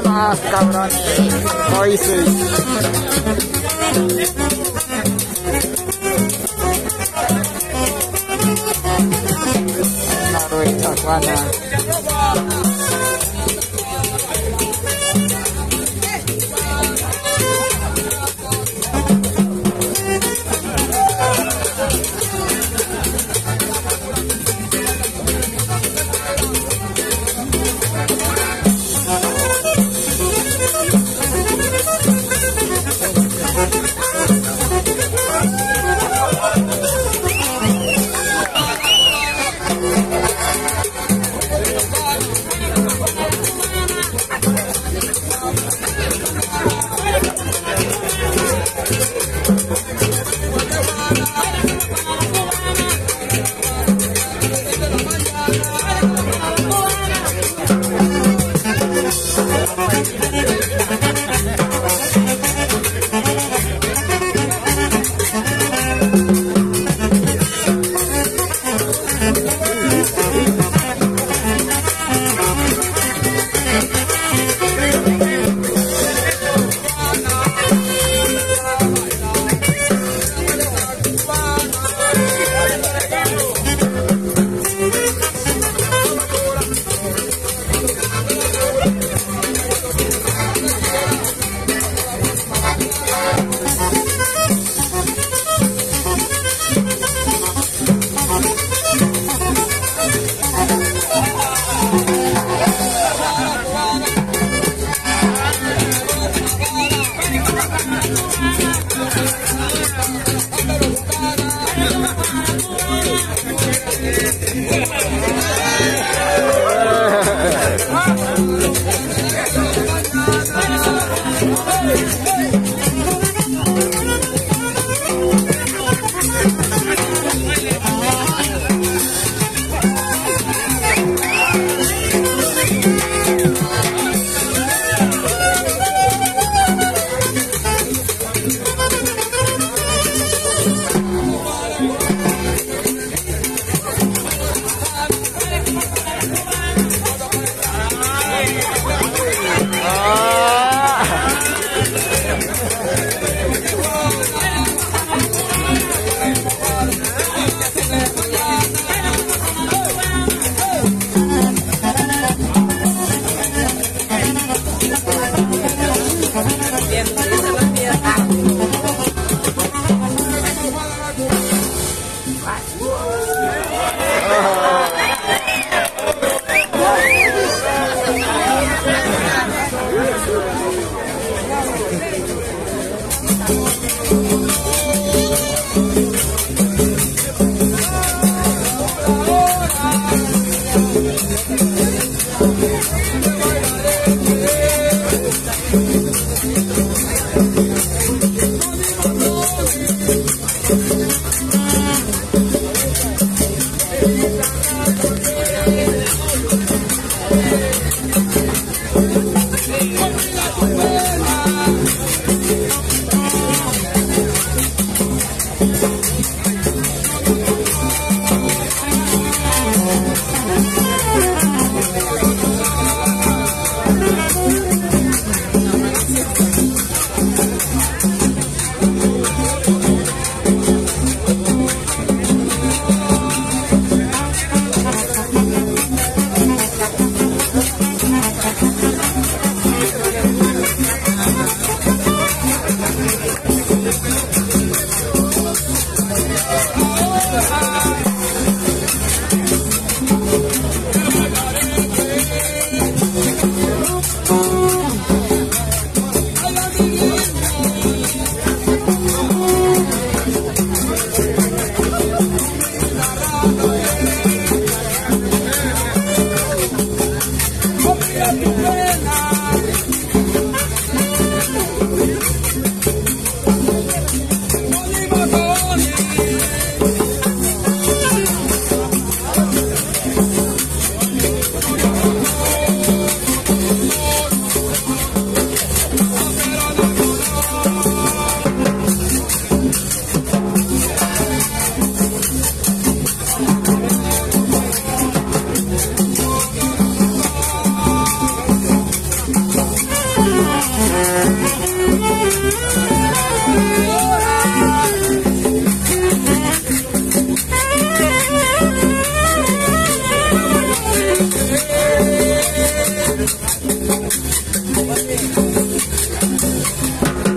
nada más, cabrones. Hoy sí. Noruega, Juana.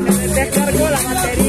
Me descargó la batería.